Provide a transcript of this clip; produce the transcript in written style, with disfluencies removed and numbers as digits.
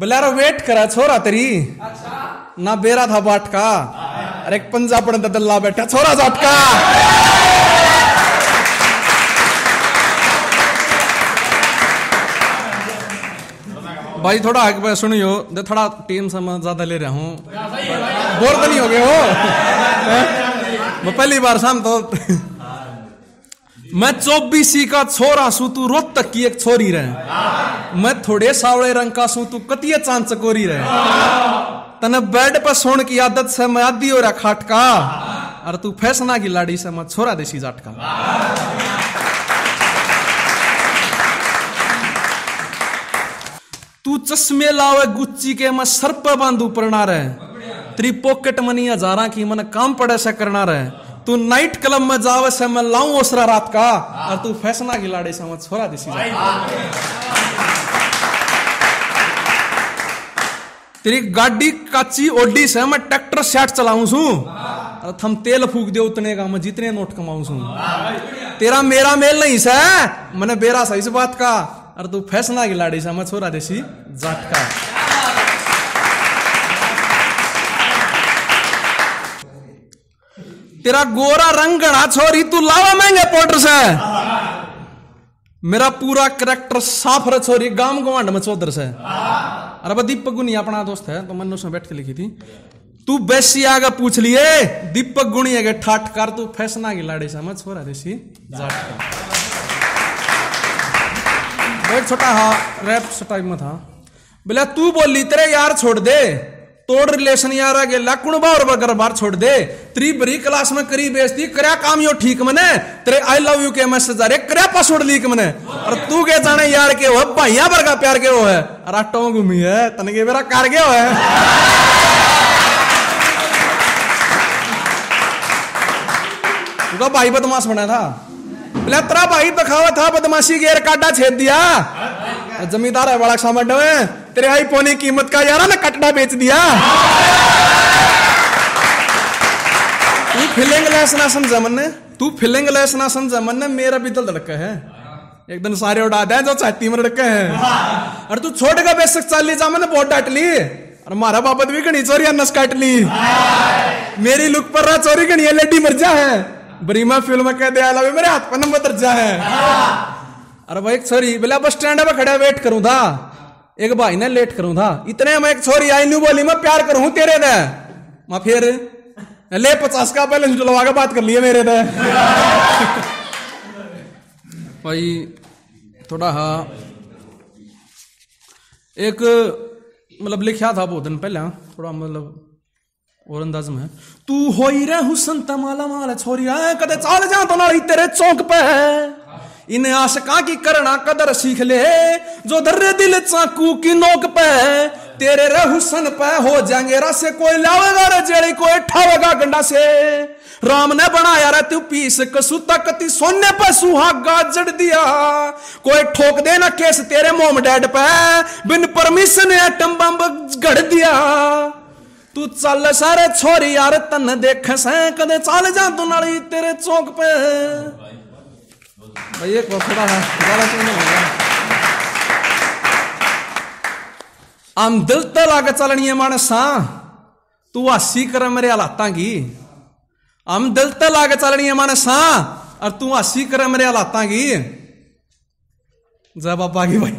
बलारो wait करा छोरा तेरी अच्छा। ना बेरा था बाट का अरे पंजा पड़े दल्ला बैठा छोरा जाट का। भाई थोड़ा आगे सुनियो थोड़ा टीम से मैं ज्यादा ले रहा हूँ बोर तो नहीं हो गए हो। पहली बार शाम तो मैं 24 का छोरा सू तू रोहतक की एक छोरी रहे मैं थोड़े सावले रंग का सू तू कतिया चांद चकोरी रहे तने बेड पर सोने की आदत से मैं आदि हो रहा खाटका और तू फैसना की लाड़ी से मैं छोरा देसी जाटका। तू चश्मे लावे गुच्ची के मैं सर पे बांधू पड़ना रहे तेरी पॉकेट मनी हजारा की मन काम पड़े से करना रहे तू नाइट क्लब में जावे से मैं लाऊं ओसरा रात का और तू फैसना की लाड़ी से मैं छोरा देसी तेरी गाड़ी काची ओडी से मैं ट्रैक्टर सेट चलाऊं सू और थम तेल फूक दे उतने का मैं जितने नोट कमाऊं सू तेरा मेरा मेल नहीं से मैंने बेरा सही इस बात का अरे तू फैसना की लाड़ी से मैं छोरा देसी जाट का। तेरा गोरा रंग गणा छोरी तू लावा महंगे पाउडर से मेरा पूरा करैक्टर साफ रह छोरी गांव गवांड में चौधर से। अरे बा दीपक गुनी अपना दोस्त है तो मैंने उसमें बैठ के लिखी थी तू बेसी आगे पूछ लिए दीपक गुनी आगे ठाठ कर तू फैसना की लाड़ी से मैं छोरा देसी जाट का। एक छोटा रैप टाइप में था बोला तू बोली तेरे यार छोड़ दे तोड़ रिलेशन यार आगे लाकुण बार बगर बार छोड़ दे त्री बरी क्लास में करी बेचती करया काम यो ठीक मने तेरे आई लव यू के मैसेज आ रहे करया पासवर्ड लीक मने और तू के जाने यार के हो भाइया बरगा प्यार के हो है अरे टों घूमी है तने के मेरा कार के हो है भाई बदमाश बना था तेरा भाई दिखावा था बदमाशी गेर काटा छेद दिया जमींदार है बड़ा सामान तेरे भाई पोनी कीमत का यारा ने कटड़ा बेच दिया तू फिलिंग लेस ना समझ मन ने तू फिलिंग लेस ना समझ मन ने मेरा भी तो लड़का है एक दिन सारे उड़ा दे जो छाती में लड़का है और तू छोड़ के बेशक चाली जा मैंने बहुत डांट ली और मारा बाबत भी घनी चोरी नस काट ली मेरी लुक पर रहा चोरी घनी लेडी मर जा है बरीमा फिल्म कह दिया मेरे हाथ पर नंबर दर्जा है। अरे भाई एक छोरी बोला बस स्टैंड पर खड़ा वेट करूं था एक भाई ने लेट करूं था इतने में एक छोरी आई न्यू बोली मैं प्यार करूं तेरे दे मैं फिर ले 50 का बैलेंस डलवा के बात कर लिए मेरे दे। भाई थोड़ा हा एक मतलब लिखा था बहुत दिन पहले थोड़ा मतलब और अंदाज में तू हो ही रे हुसन तमाला माला छोरी कदे चाल जा तो नारी तेरे चौक पे इन आशका की करना कदर सीख ले जो दर्रे दिल चाकू की नोक पे तेरे रे हुसन पे हो जाएंगे रासे कोई लावेगा रे जेड़ी कोई ठावेगा गंडा से राम ने बनाया रे तू पीस कसुता कति सोने पे सुहागा जड़ दिया कोई ठोक देना केस तेरे मोम डैड पे बिन परमिशन एटम बम गड़ दिया तू चल सारे छोरी यार तन देख से कदे चल जा तू नाली तेरे चौक पे। भाई एक थोड़ा आम दिल तो लागे चलनी है मानसा तू हसी करे मेरे हालातां की आम दिल तो लागे चलनी है मानसा और तू हसी करे मेरे हालातां की जय बाबा की। भाई